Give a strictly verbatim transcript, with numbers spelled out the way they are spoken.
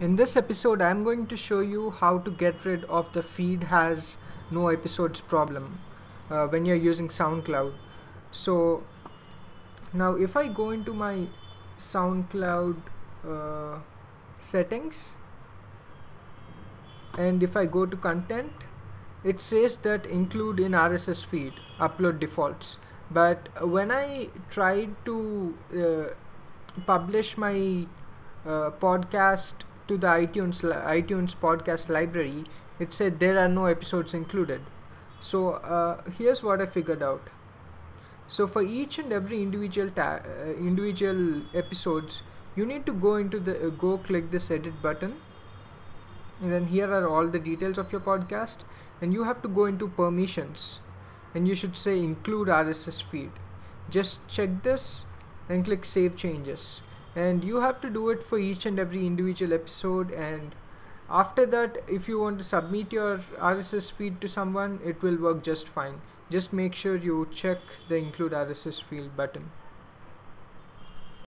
In this episode, I am going to show you how to get rid of the feed has no episodes problem uh, when you're using SoundCloud. So now if I go into my SoundCloud uh, settings and if I go to content, it says that include in R S S feed, upload defaults. But when I tried to uh, publish my uh, podcast to the iTunes iTunes podcast library, it said there are no episodes included. So uh, here's what I figured out. So for each and every individual ta uh, individual episodes, you need to go into the uh, go click this edit button, and then here are all the details of your podcast, and you have to go into permissions, and you should say include R S S feed. Just check this and click save changes. And you have to do it for each and every individual episode, and after that, if you want to submit your R S S feed to someone, it will work just fine. Just make sure you check the include R S S feed button.